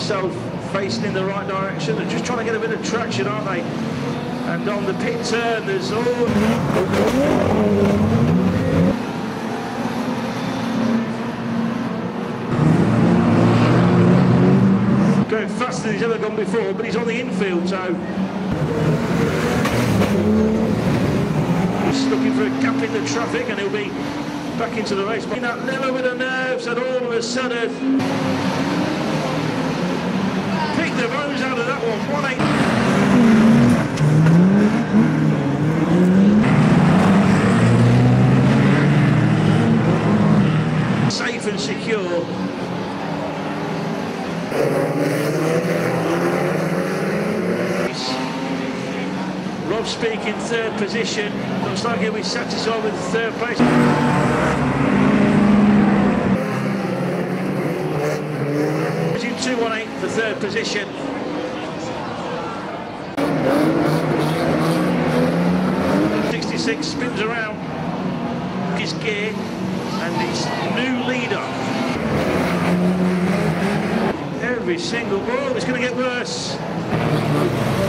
himself facing in the right direction. They're just trying to get a bit of traction, aren't they? And on the pit turn, there's going faster than he's ever gone before, but he's on the infield, so he's looking for a gap in the traffic, and he'll be back into the race. In that little bit of nerves, and all of a sudden, pick the rose out of that one. 1.8. Safe and secure. Rob Speak in third position. Looks like he'll be satisfied with third place. He's in 2.18 for third position. Spins around his gear and his new leader. Every single ball is going to get worse.